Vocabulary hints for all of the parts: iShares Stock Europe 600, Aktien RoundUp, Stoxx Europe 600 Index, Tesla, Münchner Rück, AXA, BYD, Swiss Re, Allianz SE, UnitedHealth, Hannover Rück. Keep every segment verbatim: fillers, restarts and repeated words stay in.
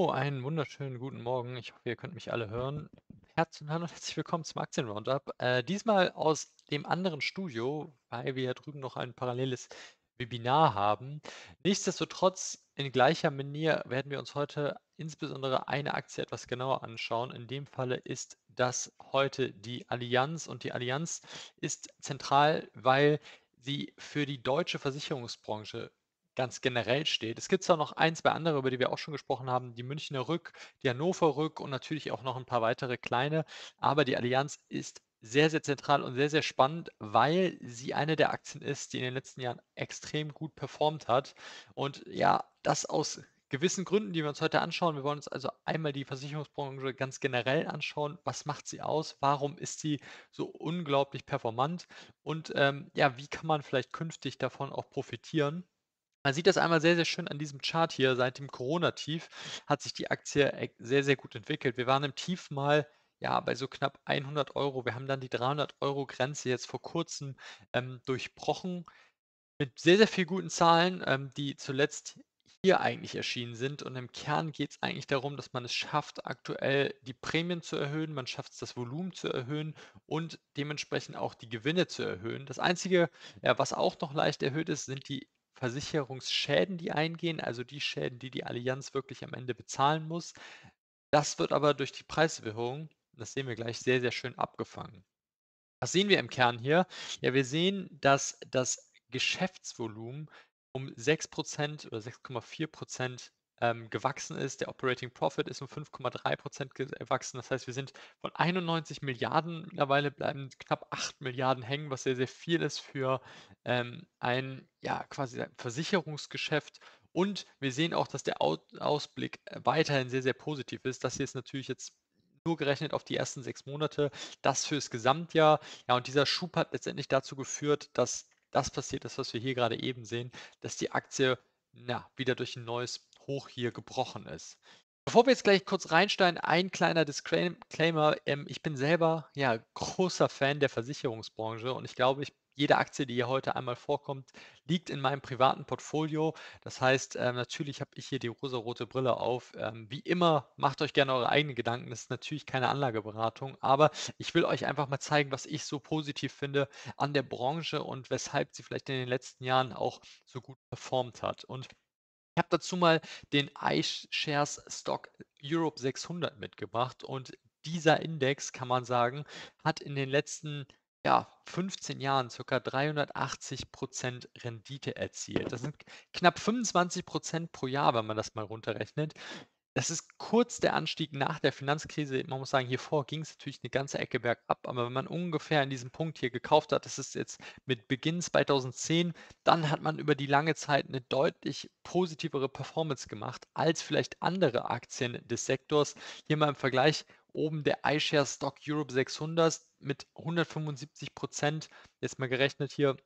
So, einen wunderschönen guten Morgen. Ich hoffe, ihr könnt mich alle hören. Herzlich willkommen zum Aktien-Roundup. Äh, diesmal aus dem anderen Studio, weil wir ja drüben noch ein paralleles Webinar haben. Nichtsdestotrotz, in gleicher Manier werden wir uns heute insbesondere eine Aktie etwas genauer anschauen. In dem Falle ist das heute die Allianz. Und die Allianz ist zentral, weil sie für die deutsche Versicherungsbranche ganz generell steht. Es gibt zwar noch ein, zwei andere, über die wir auch schon gesprochen haben, die Münchner Rück, die Hannover Rück und natürlich auch noch ein paar weitere kleine, aber die Allianz ist sehr, sehr zentral und sehr, sehr spannend, weil sie eine der Aktien ist, die in den letzten Jahren extrem gut performt hat und ja, das aus gewissen Gründen, die wir uns heute anschauen. Wir wollen uns also einmal die Versicherungsbranche ganz generell anschauen. Was macht sie aus? Warum ist sie so unglaublich performant? Und ähm, ja, wie kann man vielleicht künftig davon auch profitieren? Man sieht das einmal sehr, sehr schön an diesem Chart hier. Seit dem Corona-Tief hat sich die Aktie sehr, sehr gut entwickelt. Wir waren im Tief mal ja, bei so knapp hundert Euro. Wir haben dann die dreihundert Euro Grenze jetzt vor kurzem ähm, durchbrochen mit sehr, sehr viel guten Zahlen, ähm, die zuletzt hier eigentlich erschienen sind. Und im Kern geht es eigentlich darum, dass man es schafft, aktuell die Prämien zu erhöhen, man schafft es, das Volumen zu erhöhen und dementsprechend auch die Gewinne zu erhöhen. Das Einzige, ja, was auch noch leicht erhöht ist, sind die Versicherungsschäden, die eingehen, also die Schäden, die die Allianz wirklich am Ende bezahlen muss. Das wird aber durch die Preiserhöhung, das sehen wir gleich, sehr, sehr schön abgefangen. Was sehen wir im Kern hier? Ja, wir sehen, dass das Geschäftsvolumen um sechs Prozent oder sechs Komma vier Prozent ähm, gewachsen ist. Der Operating Profit ist um fünf Komma drei Prozent gewachsen. Das heißt, wir sind von einundneunzig Milliarden, mittlerweile bleiben knapp acht Milliarden hängen, was sehr, sehr viel ist für ähm, ein ja, quasi ein Versicherungsgeschäft. Und wir sehen auch, dass der Ausblick weiterhin sehr, sehr positiv ist. Das hier ist natürlich jetzt nur gerechnet auf die ersten sechs Monate, das fürs Gesamtjahr. Ja, und dieser Schub hat letztendlich dazu geführt, dass das passiert ist, was wir hier gerade eben sehen, dass die Aktie na, wieder durch ein neues Hoch hier gebrochen ist. Bevor wir jetzt gleich kurz reinsteigen, ein kleiner Disclaimer. Ähm, ich bin selber ja großer Fan der Versicherungsbranche und ich glaube, ich, jede Aktie, die hier heute einmal vorkommt, liegt in meinem privaten Portfolio. Das heißt, ähm, natürlich habe ich hier die rosarote Brille auf. Ähm, wie immer, macht euch gerne eure eigenen Gedanken. Das ist natürlich keine Anlageberatung, aber ich will euch einfach mal zeigen, was ich so positiv finde an der Branche und weshalb sie vielleicht in den letzten Jahren auch so gut performt hat. Und ich habe dazu mal den iShares Stock Europe sechshundert mitgebracht und dieser Index, kann man sagen, hat in den letzten ja, fünfzehn Jahren ca. dreihundertachtzig Prozent Rendite erzielt. Das sind knapp fünfundzwanzig Prozent pro Jahr, wenn man das mal runterrechnet. Das ist kurz der Anstieg nach der Finanzkrise. Man muss sagen, hiervor ging es natürlich eine ganze Ecke bergab, aber wenn man ungefähr an diesem Punkt hier gekauft hat, das ist jetzt mit Beginn zweitausendzehn, dann hat man über die lange Zeit eine deutlich positivere Performance gemacht als vielleicht andere Aktien des Sektors. Hier mal im Vergleich oben der iShares Stock Europe sechshundert mit hundertfünfundsiebzig Prozent, jetzt mal gerechnet hier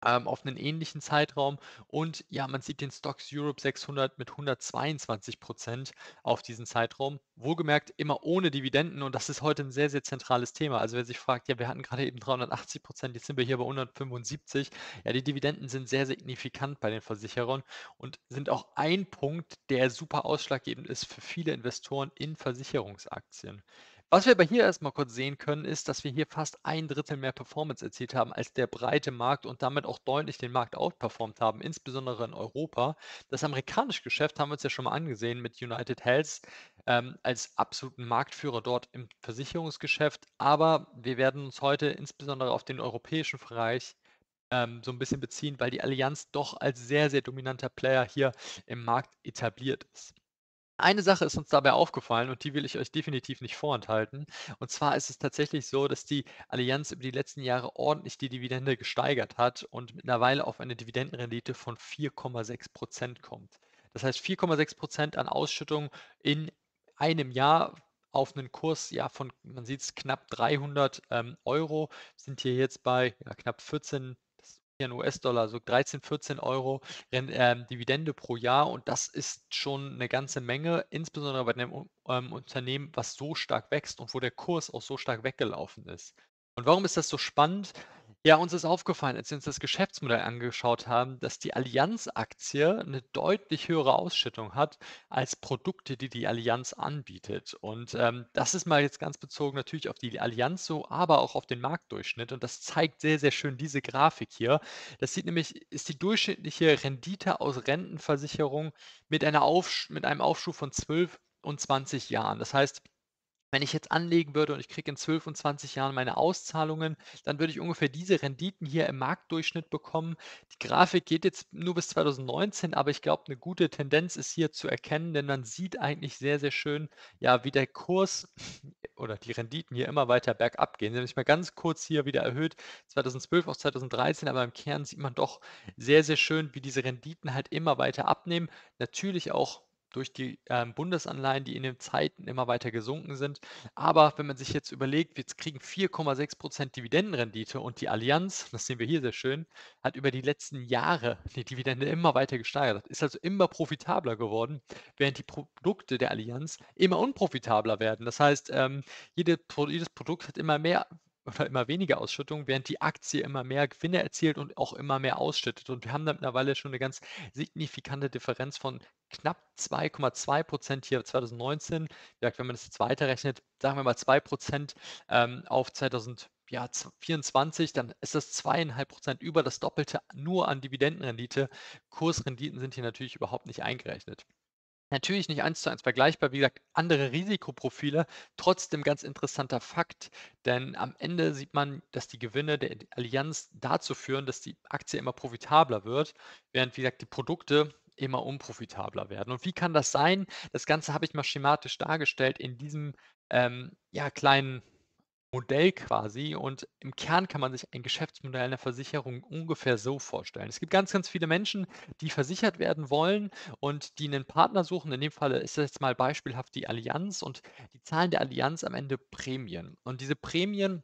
auf einen ähnlichen Zeitraum und ja, man sieht den Stoxx Europe sechshundert mit hundertzweiundzwanzig Prozent auf diesen Zeitraum, wohlgemerkt immer ohne Dividenden und das ist heute ein sehr, sehr zentrales Thema. Also wer sich fragt, ja, wir hatten gerade eben dreihundertachtzig Prozent, jetzt sind wir hier bei hundertfünfundsiebzig. Ja, die Dividenden sind sehr signifikant bei den Versicherern und sind auch ein Punkt, der super ausschlaggebend ist für viele Investoren in Versicherungsaktien. Was wir aber hier erstmal kurz sehen können, ist, dass wir hier fast ein Drittel mehr Performance erzielt haben als der breite Markt und damit auch deutlich den Markt outperformt haben, insbesondere in Europa. Das amerikanische Geschäft haben wir uns ja schon mal angesehen mit UnitedHealth ähm, als absoluten Marktführer dort im Versicherungsgeschäft. Aber wir werden uns heute insbesondere auf den europäischen Bereich ähm, so ein bisschen beziehen, weil die Allianz doch als sehr, sehr dominanter Player hier im Markt etabliert ist. Eine Sache ist uns dabei aufgefallen und die will ich euch definitiv nicht vorenthalten. Und zwar ist es tatsächlich so, dass die Allianz über die letzten Jahre ordentlich die Dividende gesteigert hat und mittlerweile auf eine Dividendenrendite von vier Komma sechs Prozent kommt. Das heißt vier Komma sechs Prozent an Ausschüttung in einem Jahr auf einen Kurs ja, von, man sieht es, knapp dreihundert ähm, Euro, sind hier jetzt bei ja, knapp vierzehn Euro. In U S-Dollar, so dreizehn, vierzehn Euro ähm, Dividende pro Jahr und das ist schon eine ganze Menge, insbesondere bei einem ähm, Unternehmen, was so stark wächst und wo der Kurs auch so stark weggelaufen ist. Und warum ist das so spannend? Ja, uns ist aufgefallen, als wir uns das Geschäftsmodell angeschaut haben, dass die Allianz-Aktie eine deutlich höhere Ausschüttung hat als Produkte, die die Allianz anbietet. Und ähm, das ist mal jetzt ganz bezogen natürlich auf die Allianz so, aber auch auf den Marktdurchschnitt. Und das zeigt sehr, sehr schön diese Grafik hier. Das sieht nämlich, ist die durchschnittliche Rendite aus Rentenversicherung mit, einer Aufsch- mit einem Aufschub von zwölf und zwanzig Jahren. Das heißt, wenn ich jetzt anlegen würde und ich kriege in zwölf und zwanzig Jahren meine Auszahlungen, dann würde ich ungefähr diese Renditen hier im Marktdurchschnitt bekommen. Die Grafik geht jetzt nur bis zweitausendneunzehn, aber ich glaube, eine gute Tendenz ist hier zu erkennen, denn man sieht eigentlich sehr, sehr schön, ja, wie der Kurs oder die Renditen hier immer weiter bergab gehen. Sie haben sich mal ganz kurz hier wieder erhöht, zweitausendzwölf auf zweitausenddreizehn, aber im Kern sieht man doch sehr, sehr schön, wie diese Renditen halt immer weiter abnehmen. Natürlich auch durch die äh, Bundesanleihen, die in den Zeiten immer weiter gesunken sind. Aber wenn man sich jetzt überlegt, wir kriegen vier Komma sechs Prozent Dividendenrendite und die Allianz, das sehen wir hier sehr schön, hat über die letzten Jahre die Dividende immer weiter gesteigert, ist also immer profitabler geworden, während die Produkte der Allianz immer unprofitabler werden. Das heißt, ähm, jede, jedes Produkt hat immer mehr oder immer weniger Ausschüttung, während die Aktie immer mehr Gewinne erzielt und auch immer mehr ausschüttet. Und wir haben da mittlerweile schon eine ganz signifikante Differenz von knapp zwei Komma zwei Prozent hier zweitausendneunzehn. Wenn man das jetzt weiterrechnet, sagen wir mal zwei Prozent ähm, auf zweitausendvierundzwanzig, dann ist das zwei Komma fünf Prozent über das Doppelte nur an Dividendenrendite. Kursrenditen sind hier natürlich überhaupt nicht eingerechnet. Natürlich nicht eins zu eins vergleichbar, wie gesagt, andere Risikoprofile, trotzdem ganz interessanter Fakt, denn am Ende sieht man, dass die Gewinne der Allianz dazu führen, dass die Aktie immer profitabler wird, während, wie gesagt, die Produkte immer unprofitabler werden. Und wie kann das sein? Das Ganze habe ich mal schematisch dargestellt in diesem ähm, ja, kleinen Modell quasi, und im Kern kann man sich ein Geschäftsmodell einer Versicherung ungefähr so vorstellen. Es gibt ganz, ganz viele Menschen, die versichert werden wollen und die einen Partner suchen. In dem Fall ist das jetzt mal beispielhaft die Allianz, und die zahlen der Allianz am Ende Prämien. Und diese Prämien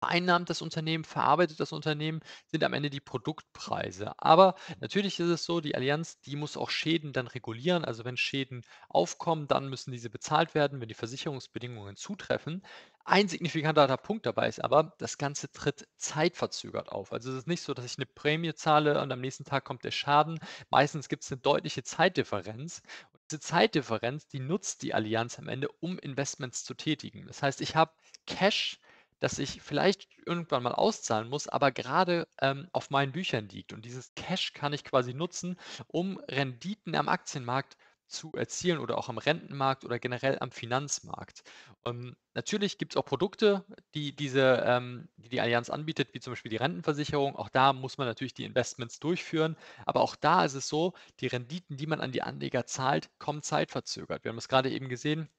vereinnahmt das Unternehmen, verarbeitet das Unternehmen, sind am Ende die Produktpreise. Aber natürlich ist es so, die Allianz, die muss auch Schäden dann regulieren. Also wenn Schäden aufkommen, dann müssen diese bezahlt werden, wenn die Versicherungsbedingungen zutreffen. Ein signifikanter Punkt dabei ist aber, das Ganze tritt zeitverzögert auf. Also es ist nicht so, dass ich eine Prämie zahle und am nächsten Tag kommt der Schaden. Meistens gibt es eine deutliche Zeitdifferenz. Und diese Zeitdifferenz, die nutzt die Allianz am Ende, um Investments zu tätigen. Das heißt, ich habe Cash, dass ich vielleicht irgendwann mal auszahlen muss, aber gerade ähm, auf meinen Büchern liegt. Und dieses Cash kann ich quasi nutzen, um Renditen am Aktienmarkt zu erzielen oder auch am Rentenmarkt oder generell am Finanzmarkt. Und natürlich gibt es auch Produkte, die, diese, ähm, die die Allianz anbietet, wie zum Beispiel die Rentenversicherung. Auch da muss man natürlich die Investments durchführen. Aber auch da ist es so, die Renditen, die man an die Anleger zahlt, kommen zeitverzögert. Wir haben es gerade eben gesehen.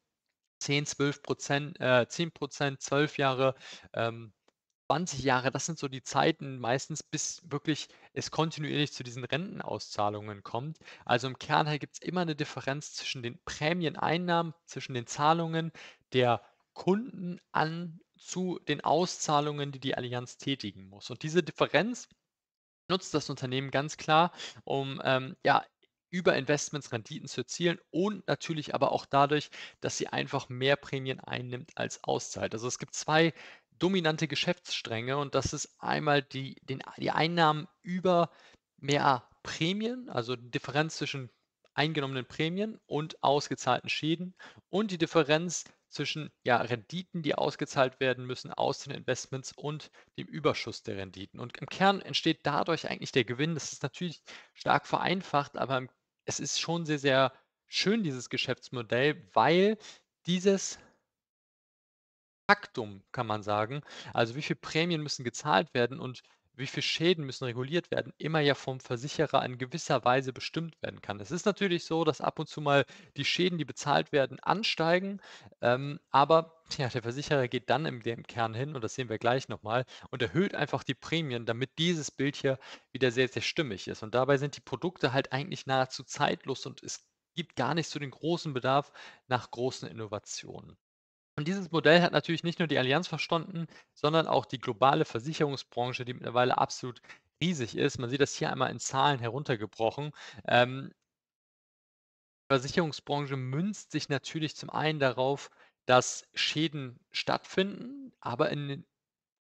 zehn, zwölf Prozent, äh, zehn Prozent, zwölf Jahre, ähm, zwanzig Jahre, das sind so die Zeiten meistens, bis wirklich es kontinuierlich zu diesen Rentenauszahlungen kommt. Also im Kern halt gibt es immer eine Differenz zwischen den Prämieneinnahmen, zwischen den Zahlungen der Kunden an zu den Auszahlungen, die die Allianz tätigen muss. Und diese Differenz nutzt das Unternehmen ganz klar, um ähm, ja, über Investments Renditen zu erzielen, und natürlich aber auch dadurch, dass sie einfach mehr Prämien einnimmt als auszahlt. Also es gibt zwei dominante Geschäftsstränge, und das ist einmal die, den, die Einnahmen über mehr Prämien, also die Differenz zwischen eingenommenen Prämien und ausgezahlten Schäden, und die Differenz zwischen ja, Renditen, die ausgezahlt werden müssen aus den Investments, und dem Überschuss der Renditen. Und im Kern entsteht dadurch eigentlich der Gewinn. Das ist natürlich stark vereinfacht, aber es ist schon sehr, sehr schön, dieses Geschäftsmodell, weil dieses Faktum, kann man sagen, also wie viel Prämien müssen gezahlt werden und wie viele Schäden müssen reguliert werden, immer ja vom Versicherer in gewisser Weise bestimmt werden kann. Es ist natürlich so, dass ab und zu mal die Schäden, die bezahlt werden, ansteigen, ähm, aber ja, der Versicherer geht dann im, im Kern hin, und das sehen wir gleich nochmal, und erhöht einfach die Prämien, damit dieses Bild hier wieder sehr, sehr stimmig ist. Und dabei sind die Produkte halt eigentlich nahezu zeitlos, und es gibt gar nicht so den großen Bedarf nach großen Innovationen. Und dieses Modell hat natürlich nicht nur die Allianz verstanden, sondern auch die globale Versicherungsbranche, die mittlerweile absolut riesig ist. Man sieht das hier einmal in Zahlen heruntergebrochen. Ähm, die Versicherungsbranche münzt sich natürlich zum einen darauf, dass Schäden stattfinden, aber in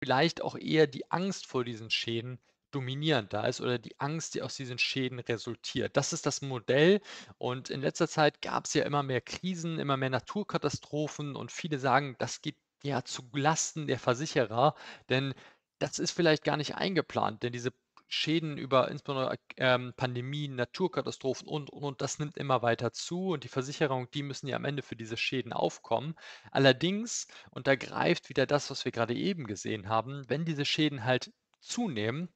vielleicht auch eher die Angst vor diesen Schäden dominierend da ist oder die Angst, die aus diesen Schäden resultiert. Das ist das Modell und in letzter Zeit gab es ja immer mehr Krisen, immer mehr Naturkatastrophen und viele sagen, das geht ja zu Lasten der Versicherer, denn das ist vielleicht gar nicht eingeplant, denn diese Schäden über insbesondere ähm, Pandemien, Naturkatastrophen und, und, und, das nimmt immer weiter zu und die Versicherung, die müssen ja am Ende für diese Schäden aufkommen. Allerdings, und da greift wieder das, was wir gerade eben gesehen haben, wenn diese Schäden halt zunehmen,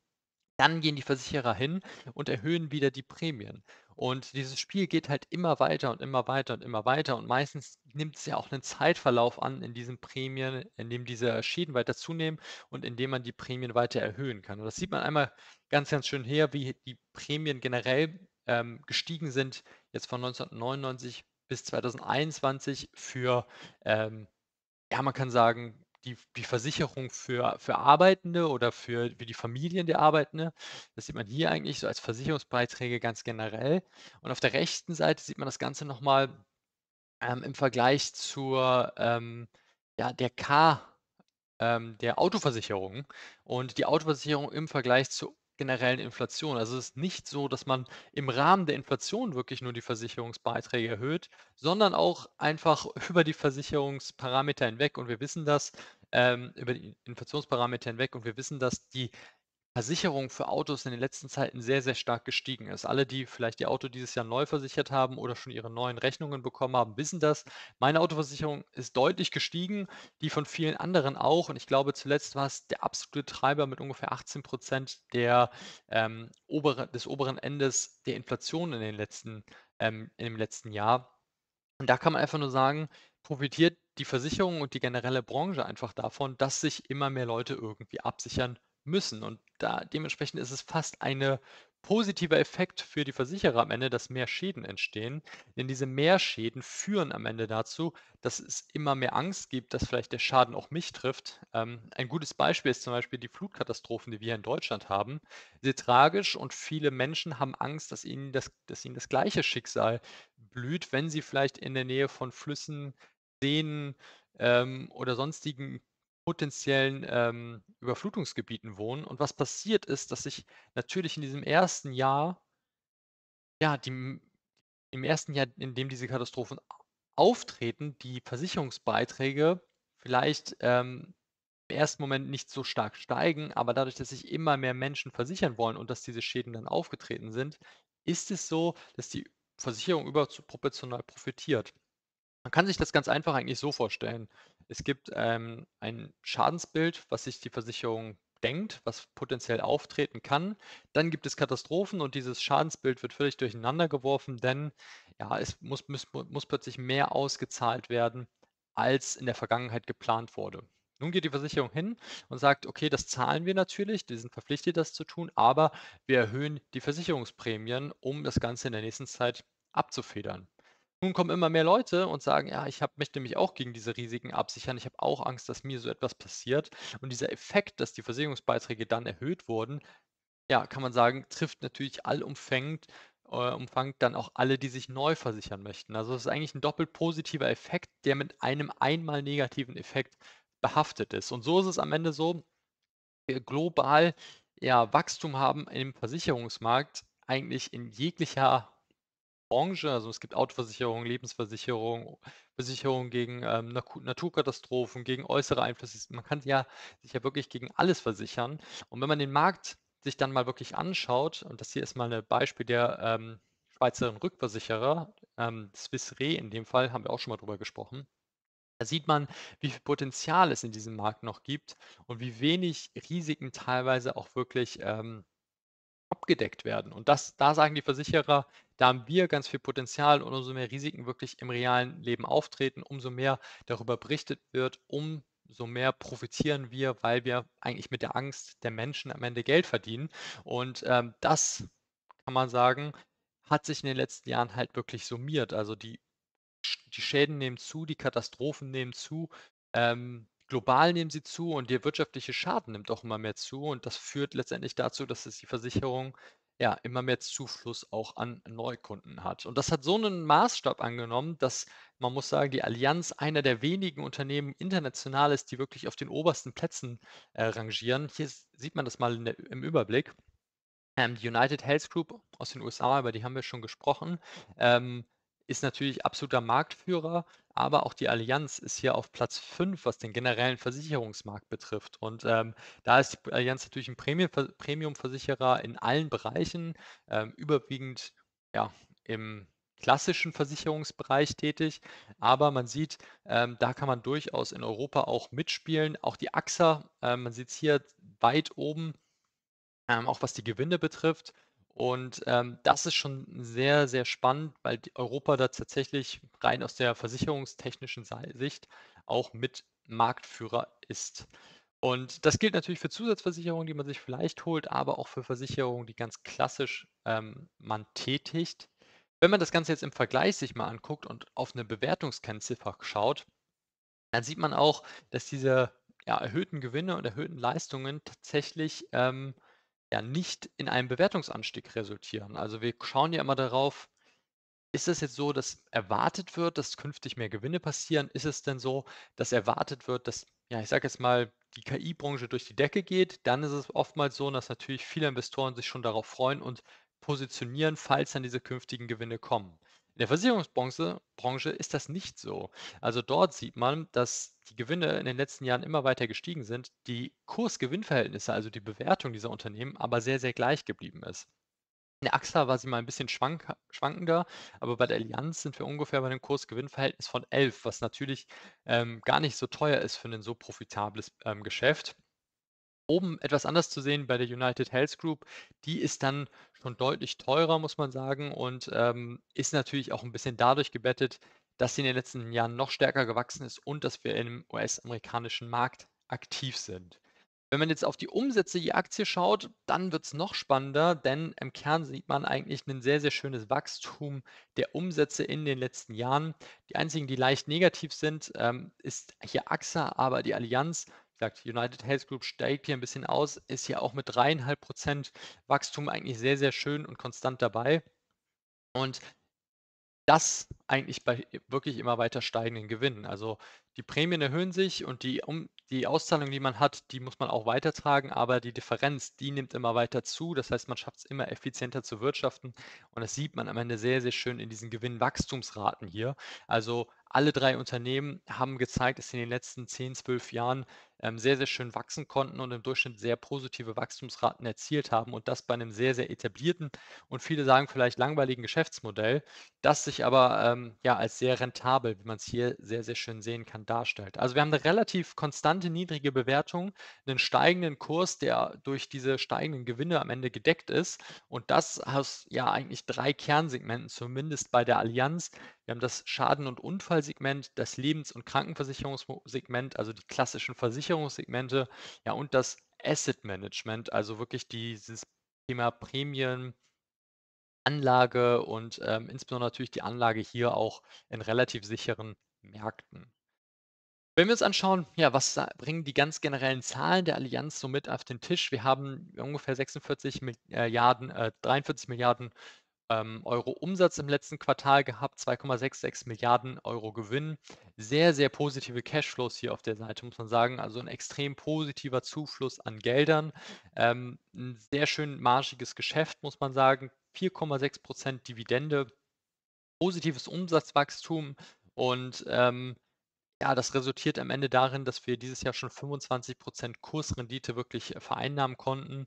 dann gehen die Versicherer hin und erhöhen wieder die Prämien. Und dieses Spiel geht halt immer weiter und immer weiter und immer weiter und meistens nimmt es ja auch einen Zeitverlauf an in diesen Prämien, in dem diese Schäden weiter zunehmen und in dem man die Prämien weiter erhöhen kann. Und das sieht man einmal ganz, ganz schön her, wie die Prämien generell ähm, gestiegen sind, jetzt von neunzehnhundertneunundneunzig bis zweitausendeinundzwanzig für, ähm, ja man kann sagen, Die, die Versicherung für, für Arbeitende oder für, für die Familien der Arbeitenden. Das sieht man hier eigentlich so als Versicherungsbeiträge ganz generell. Und auf der rechten Seite sieht man das Ganze nochmal ähm, im Vergleich zur ähm, ja, der K, ähm, der Autoversicherung und die Autoversicherung im Vergleich zur generellen Inflation. Also es ist nicht so, dass man im Rahmen der Inflation wirklich nur die Versicherungsbeiträge erhöht, sondern auch einfach über die Versicherungsparameter hinweg. Und wir wissen das, ähm, über die Inflationsparameter hinweg und wir wissen, dass die Versicherung für Autos in den letzten Zeiten sehr, sehr stark gestiegen ist. Alle, die vielleicht ihr Auto dieses Jahr neu versichert haben oder schon ihre neuen Rechnungen bekommen haben, wissen das. Meine Autoversicherung ist deutlich gestiegen, die von vielen anderen auch. Und ich glaube, zuletzt war es der absolute Treiber mit ungefähr achtzehn Prozent der, ähm, obere, des oberen Endes der Inflation in den letzten, ähm, in dem letzten Jahr. Und da kann man einfach nur sagen, profitiert die Versicherung und die generelle Branche einfach davon, dass sich immer mehr Leute irgendwie absichern müssen. Und da dementsprechend ist es fast ein positiver Effekt für die Versicherer am Ende, dass mehr Schäden entstehen. Denn diese Mehrschäden führen am Ende dazu, dass es immer mehr Angst gibt, dass vielleicht der Schaden auch mich trifft. Ähm, ein gutes Beispiel ist zum Beispiel die Flutkatastrophen, die wir in Deutschland haben. Sehr tragisch und viele Menschen haben Angst, dass ihnen das, dass ihnen das gleiche Schicksal blüht, wenn sie vielleicht in der Nähe von Flüssen, Seen ähm, oder sonstigen potenziellen ähm, Überflutungsgebieten wohnen. Und was passiert ist, dass sich natürlich in diesem ersten Jahr, ja, die, im ersten Jahr, in dem diese Katastrophen auftreten, die Versicherungsbeiträge vielleicht ähm, im ersten Moment nicht so stark steigen, aber dadurch, dass sich immer mehr Menschen versichern wollen und dass diese Schäden dann aufgetreten sind, ist es so, dass die Versicherung überproportional profitiert. Man kann sich das ganz einfach eigentlich so vorstellen. Es gibt ähm, ein Schadensbild, was sich die Versicherung denkt, was potenziell auftreten kann. Dann gibt es Katastrophen und dieses Schadensbild wird völlig durcheinander geworfen, denn ja, es muss, muss, muss plötzlich mehr ausgezahlt werden, als in der Vergangenheit geplant wurde. Nun geht die Versicherung hin und sagt, okay, das zahlen wir natürlich, die sind verpflichtet, das zu tun, aber wir erhöhen die Versicherungsprämien, um das Ganze in der nächsten Zeit abzufedern. Nun kommen immer mehr Leute und sagen, ja, ich hab, möchte mich auch gegen diese Risiken absichern, ich habe auch Angst, dass mir so etwas passiert. Und dieser Effekt, dass die Versicherungsbeiträge dann erhöht wurden, ja, kann man sagen, trifft natürlich allumfängend, äh, umfängt dann auch alle, die sich neu versichern möchten. Also es ist eigentlich ein doppelt positiver Effekt, der mit einem einmal negativen Effekt behaftet ist. Und so ist es am Ende so, wir global ja, Wachstum haben im Versicherungsmarkt, eigentlich in jeglicher Branche, also es gibt Autoversicherung, Lebensversicherung, Versicherung gegen ähm, Naturkatastrophen, gegen äußere Einflüsse. Man kann ja, sich ja wirklich gegen alles versichern. Und wenn man den Markt sich dann mal wirklich anschaut, und das hier ist mal ein Beispiel der ähm, Schweizer Rückversicherer, ähm, Swiss Re in dem Fall, haben wir auch schon mal drüber gesprochen, da sieht man, wie viel Potenzial es in diesem Markt noch gibt und wie wenig Risiken teilweise auch wirklich ähm, abgedeckt werden. Und das, da sagen die Versicherer, da haben wir ganz viel Potenzial und umso mehr Risiken wirklich im realen Leben auftreten, umso mehr darüber berichtet wird, umso mehr profitieren wir, weil wir eigentlich mit der Angst der Menschen am Ende Geld verdienen. Und ähm, das kann man sagen, hat sich in den letzten Jahren halt wirklich summiert. Also die, die Schäden nehmen zu, die Katastrophen nehmen zu, ähm, global nehmen sie zu und der wirtschaftliche Schaden nimmt auch immer mehr zu und das führt letztendlich dazu, dass es die Versicherung ja, immer mehr Zufluss auch an Neukunden hat. Und das hat so einen Maßstab angenommen, dass man muss sagen, die Allianz einer der wenigen Unternehmen international ist, die wirklich auf den obersten Plätzen äh, rangieren. Hier sieht man das mal in der, im Überblick. Ähm, die UnitedHealth Group aus den U S A, über die haben wir schon gesprochen, ähm, ist natürlich absoluter Marktführer, aber auch die Allianz ist hier auf Platz fünf, was den generellen Versicherungsmarkt betrifft. Und ähm, da ist die Allianz natürlich ein Premium-Versicherer in allen Bereichen, ähm, überwiegend ja, im klassischen Versicherungsbereich tätig. Aber man sieht, ähm, da kann man durchaus in Europa auch mitspielen. Auch die AXA, äh, man sieht es hier weit oben, ähm, auch was die Gewinne betrifft. Und ähm, das ist schon sehr, sehr spannend, weil Europa da tatsächlich rein aus der versicherungstechnischen Sicht auch mit Marktführer ist. Und das gilt natürlich für Zusatzversicherungen, die man sich vielleicht holt, aber auch für Versicherungen, die ganz klassisch ähm, man tätigt. Wenn man das Ganze jetzt im Vergleich sich mal anguckt und auf eine Bewertungskennziffer schaut, dann sieht man auch, dass diese ja, erhöhten Gewinne und erhöhten Leistungen tatsächlich ähm, ja nicht in einem Bewertungsanstieg resultieren. Also wir schauen ja immer darauf, ist es jetzt so, dass erwartet wird, dass künftig mehr Gewinne passieren? Ist es denn so, dass erwartet wird, dass, ja, ich sage jetzt mal, die K I-Branche durch die Decke geht? Dann ist es oftmals so, dass natürlich viele Investoren sich schon darauf freuen und positionieren, falls dann diese künftigen Gewinne kommen. In der Versicherungsbranche Branche ist das nicht so. Also dort sieht man, dass die Gewinne in den letzten Jahren immer weiter gestiegen sind, die Kurs-Gewinn-Verhältnisse, also die Bewertung dieser Unternehmen, aber sehr, sehr gleich geblieben ist. In der AXA war sie mal ein bisschen schwank schwankender, aber bei der Allianz sind wir ungefähr bei einem Kurs-Gewinn-Verhältnis von elf, was natürlich ähm, gar nicht so teuer ist für ein so profitables ähm, Geschäft. Oben etwas anders zu sehen bei der United Health Group, die ist dann schon deutlich teurer, muss man sagen, und ähm, ist natürlich auch ein bisschen dadurch gebettet, dass sie in den letzten Jahren noch stärker gewachsen ist und dass wir im U S-amerikanischen Markt aktiv sind. Wenn man jetzt auf die Umsätze je Aktie schaut, dann wird es noch spannender, denn im Kern sieht man eigentlich ein sehr, sehr schönes Wachstum der Umsätze in den letzten Jahren. Die einzigen, die leicht negativ sind, ähm, ist hier AXA, aber die Allianz, sagt United Health Group, steigt hier ein bisschen aus, ist hier auch mit drei Komma fünf Prozent Wachstum eigentlich sehr, sehr schön und konstant dabei. Und das eigentlich bei wirklich immer weiter steigenden Gewinnen. Also die Prämien erhöhen sich und die, um, die Auszahlung, die man hat, die muss man auch weitertragen, aber die Differenz, die nimmt immer weiter zu. Das heißt, man schafft es immer effizienter zu wirtschaften und das sieht man am Ende sehr, sehr schön in diesen Gewinnwachstumsraten hier. Also alle drei Unternehmen haben gezeigt, dass sie in den letzten zehn, zwölf Jahren ähm, sehr, sehr schön wachsen konnten und im Durchschnitt sehr positive Wachstumsraten erzielt haben und das bei einem sehr, sehr etablierten und viele sagen vielleicht langweiligen Geschäftsmodell, das sich aber ähm, ja als sehr rentabel, wie man es hier sehr, sehr schön sehen kann, darstellt. Also wir haben eine relativ konstante, niedrige Bewertung, einen steigenden Kurs, der durch diese steigenden Gewinne am Ende gedeckt ist und das aus ja eigentlich drei Kernsegmenten, zumindest bei der Allianz. Wir haben das Schaden- und Unfallsegment, das Lebens- und Krankenversicherungssegment, also die klassischen Versicherungssegmente, ja und das Asset Management, also wirklich dieses Thema Prämien, Anlage und ähm, insbesondere natürlich die Anlage hier auch in relativ sicheren Märkten. Wenn wir uns anschauen, ja, was bringen die ganz generellen Zahlen der Allianz so mit auf den Tisch? Wir haben ungefähr sechsundvierzig Milliarden, äh, dreiundvierzig Milliarden ähm, Euro Umsatz im letzten Quartal gehabt, zwei Komma sechs sechs Milliarden Euro Gewinn. Sehr, sehr positive Cashflows hier auf der Seite, muss man sagen. Also ein extrem positiver Zufluss an Geldern. Ähm, ein sehr schön marschiges Geschäft, muss man sagen. vier Komma sechs Prozent Dividende, positives Umsatzwachstum und ähm, ja, das resultiert am Ende darin, dass wir dieses Jahr schon fünfundzwanzig Prozent Kursrendite wirklich vereinnahmen konnten.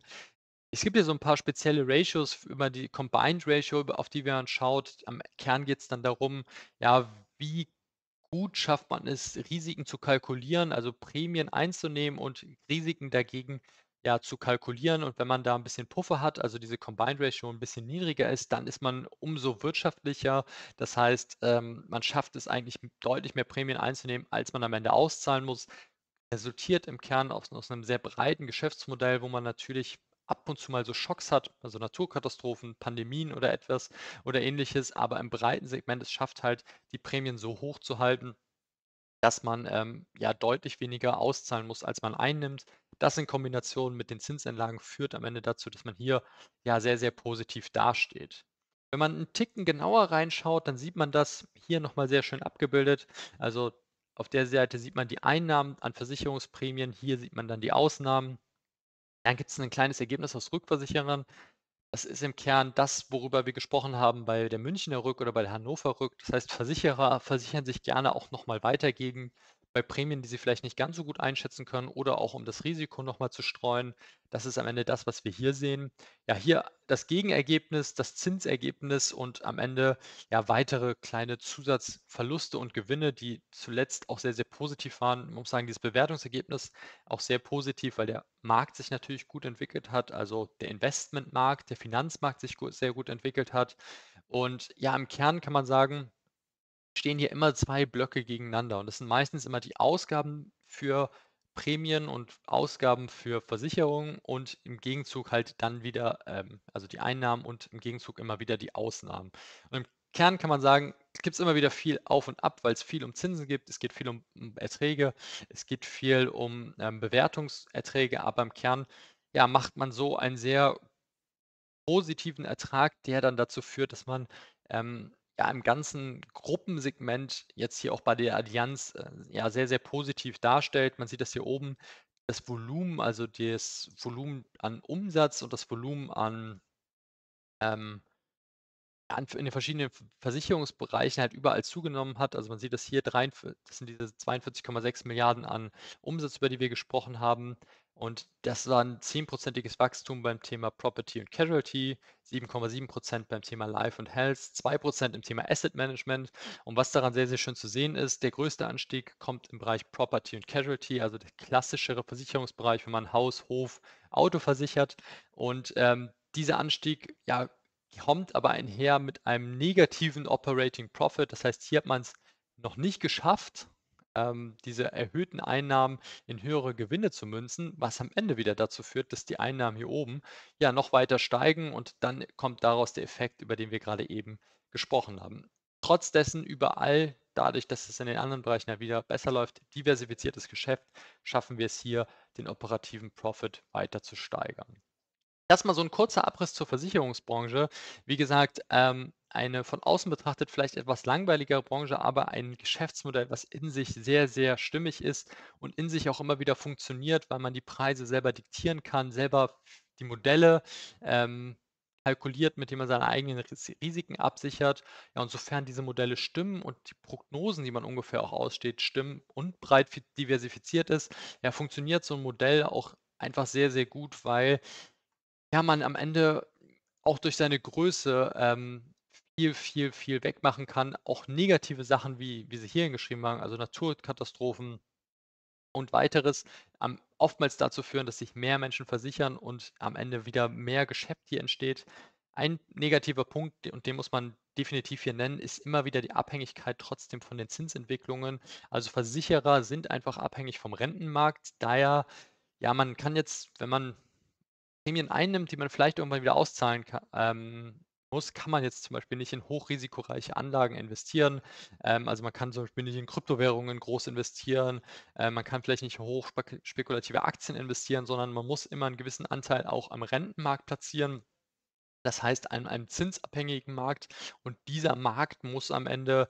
Es gibt hier so ein paar spezielle Ratios über die Combined Ratio, auf die man schaut. Am Kern geht es dann darum, ja, wie gut schafft man es, Risiken zu kalkulieren, also Prämien einzunehmen und Risiken dagegen ja, zu kalkulieren. Und wenn man da ein bisschen Puffer hat, also diese Combined Ratio ein bisschen niedriger ist, dann ist man umso wirtschaftlicher. Das heißt, ähm, man schafft es eigentlich deutlich mehr Prämien einzunehmen, als man am Ende auszahlen muss. Resultiert im Kern aus, aus einem sehr breiten Geschäftsmodell, wo man natürlich ab und zu mal so Schocks hat, also Naturkatastrophen, Pandemien oder etwas oder ähnliches, aber im breiten Segment es schafft halt, die Prämien so hoch zu halten, dass man ähm, ja deutlich weniger auszahlen muss, als man einnimmt. Das in Kombination mit den Zinsanlagen führt am Ende dazu, dass man hier ja sehr, sehr positiv dasteht. Wenn man einen Ticken genauer reinschaut, dann sieht man das hier nochmal sehr schön abgebildet. Also auf der Seite sieht man die Einnahmen an Versicherungsprämien, hier sieht man dann die Ausnahmen. Dann gibt es ein kleines Ergebnis aus Rückversicherern. Das ist im Kern das, worüber wir gesprochen haben bei der Münchner Rück oder bei der Hannover Rück. Das heißt, Versicherer versichern sich gerne auch nochmal weiter gegen bei Prämien, die sie vielleicht nicht ganz so gut einschätzen können oder auch um das Risiko nochmal zu streuen. Das ist am Ende das, was wir hier sehen. Ja, hier das Gegenergebnis, das Zinsergebnis und am Ende ja weitere kleine Zusatzverluste und Gewinne, die zuletzt auch sehr, sehr positiv waren. Ich muss sagen, dieses Bewertungsergebnis auch sehr positiv, weil der Markt sich natürlich gut entwickelt hat, also der Investmentmarkt, der Finanzmarkt sich gut, sehr gut entwickelt hat. Und ja, im Kern kann man sagen, stehen hier immer zwei Blöcke gegeneinander und das sind meistens immer die Ausgaben für Prämien und Ausgaben für Versicherungen und im Gegenzug halt dann wieder, ähm, also die Einnahmen und im Gegenzug immer wieder die Ausnahmen. Und im Kern kann man sagen, gibt es immer wieder viel auf und ab, weil es viel um Zinsen gibt, es geht viel um Erträge, es geht viel um ähm, Bewertungserträge, aber im Kern ja, macht man so einen sehr positiven Ertrag, der dann dazu führt, dass man ähm, ja, im ganzen Gruppensegment jetzt hier auch bei der Allianz ja sehr, sehr positiv darstellt. Man sieht das hier oben, das Volumen, also das Volumen an Umsatz und das Volumen an, ähm, an in den verschiedenen Versicherungsbereichen halt überall zugenommen hat. Also man sieht das hier, dreiundvierzig, das sind diese zweiundvierzig Komma sechs Milliarden an Umsatz, über die wir gesprochen haben. Und das war ein zehnprozentiges Wachstum beim Thema Property und Casualty, sieben Komma sieben Prozent beim Thema Life und Health, zwei Prozent im Thema Asset Management. Und was daran sehr, sehr schön zu sehen ist, der größte Anstieg kommt im Bereich Property und Casualty, also der klassischere Versicherungsbereich, wenn man Haus, Hof, Auto versichert. Und ähm, dieser Anstieg ja, kommt aber einher mit einem negativen Operating Profit. Das heißt, hier hat man es noch nicht geschafft, diese erhöhten Einnahmen in höhere Gewinne zu münzen, was am Ende wieder dazu führt, dass die Einnahmen hier oben ja noch weiter steigen und dann kommt daraus der Effekt, über den wir gerade eben gesprochen haben. Trotz dessen überall, dadurch, dass es in den anderen Bereichen ja wieder besser läuft, diversifiziertes Geschäft, schaffen wir es hier, den operativen Profit weiter zu steigern. Das mal so ein kurzer Abriss zur Versicherungsbranche. Wie gesagt, ähm, eine von außen betrachtet vielleicht etwas langweiligere Branche, aber ein Geschäftsmodell, was in sich sehr, sehr stimmig ist und in sich auch immer wieder funktioniert, weil man die Preise selber diktieren kann, selber die Modelle ähm, kalkuliert, mit denen man seine eigenen Risiken absichert. Ja, und sofern diese Modelle stimmen und die Prognosen, die man ungefähr auch aussteht, stimmen und breit diversifiziert ist, ja, funktioniert so ein Modell auch einfach sehr, sehr gut, weil ja, man am Ende auch durch seine Größe ähm, viel, viel, viel wegmachen kann. Auch negative Sachen, wie, wie sie hier hingeschrieben haben, also Naturkatastrophen und weiteres, ähm, oftmals dazu führen, dass sich mehr Menschen versichern und am Ende wieder mehr Geschäft hier entsteht. Ein negativer Punkt, und den muss man definitiv hier nennen, ist immer wieder die Abhängigkeit trotzdem von den Zinsentwicklungen. Also Versicherer sind einfach abhängig vom Rentenmarkt. Daher, ja, man kann jetzt, wenn man Prämien einnimmt, die man vielleicht irgendwann wieder auszahlen kann, ähm, muss, kann man jetzt zum Beispiel nicht in hochrisikoreiche Anlagen investieren. Ähm, also man kann zum Beispiel nicht in Kryptowährungen groß investieren. Äh, man kann vielleicht nicht in hochspekulative Aktien investieren, sondern man muss immer einen gewissen Anteil auch am Rentenmarkt platzieren. Das heißt, an einem zinsabhängigen Markt. Und dieser Markt muss am Ende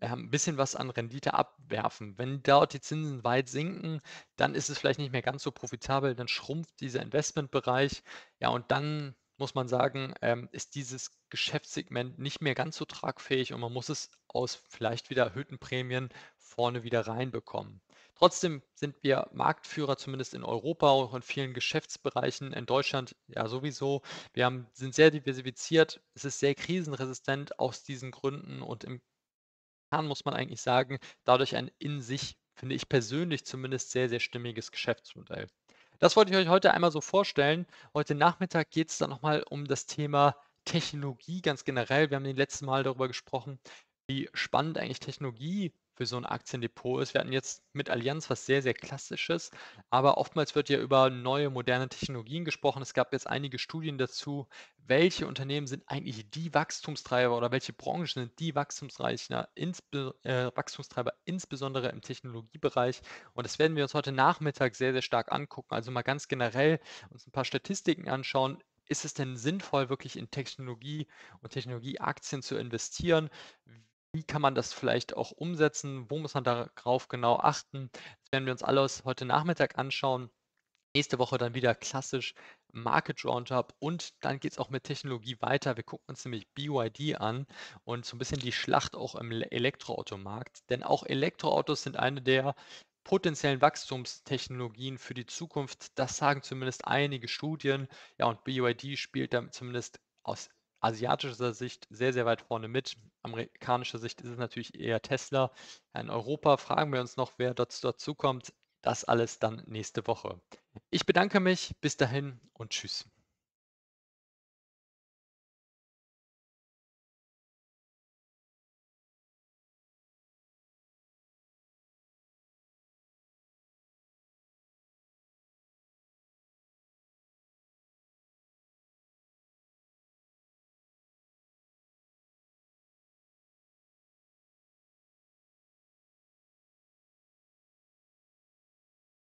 ein bisschen was an Rendite abwerfen. Wenn dort die Zinsen weit sinken, dann ist es vielleicht nicht mehr ganz so profitabel, dann schrumpft dieser Investmentbereich. Ja, und dann muss man sagen, ähm, ist dieses Geschäftssegment nicht mehr ganz so tragfähig und man muss es aus vielleicht wieder erhöhten Prämien vorne wieder reinbekommen. Trotzdem sind wir Marktführer, zumindest in Europa, auch in vielen Geschäftsbereichen, in Deutschland ja sowieso. Wir haben, sind sehr diversifiziert, es ist sehr krisenresistent aus diesen Gründen und im muss man eigentlich sagen, dadurch ein in sich, finde ich persönlich zumindest, sehr, sehr stimmiges Geschäftsmodell. Das wollte ich euch heute einmal so vorstellen. Heute Nachmittag geht es dann nochmal um das Thema Technologie ganz generell. Wir haben das letzte Mal darüber gesprochen, wie spannend eigentlich Technologie für so ein Aktiendepot ist. Wir hatten jetzt mit Allianz was sehr, sehr Klassisches, aber oftmals wird ja über neue, moderne Technologien gesprochen. Es gab jetzt einige Studien dazu, welche Unternehmen sind eigentlich die Wachstumstreiber oder welche Branchen sind die Wachstumstreiber, insbe äh, Wachstumstreiber insbesondere im Technologiebereich. Und das werden wir uns heute Nachmittag sehr, sehr stark angucken. Also mal ganz generell uns ein paar Statistiken anschauen. Ist es denn sinnvoll, wirklich in Technologie und Technologieaktien zu investieren? Wie kann man das vielleicht auch umsetzen? Wo muss man darauf genau achten? Das werden wir uns alles heute Nachmittag anschauen. Nächste Woche dann wieder klassisch Market Roundup und dann geht es auch mit Technologie weiter. Wir gucken uns nämlich B Y D an und so ein bisschen die Schlacht auch im Elektroautomarkt. Denn auch Elektroautos sind eine der potenziellen Wachstumstechnologien für die Zukunft. Das sagen zumindest einige Studien. Ja, und B Y D spielt da zumindest aus asiatischer Sicht sehr, sehr weit vorne mit. Amerikanischer Sicht ist es natürlich eher Tesla. In Europa fragen wir uns noch, wer dazu, dazu kommt. Das alles dann nächste Woche. Ich bedanke mich. Bis dahin und tschüss.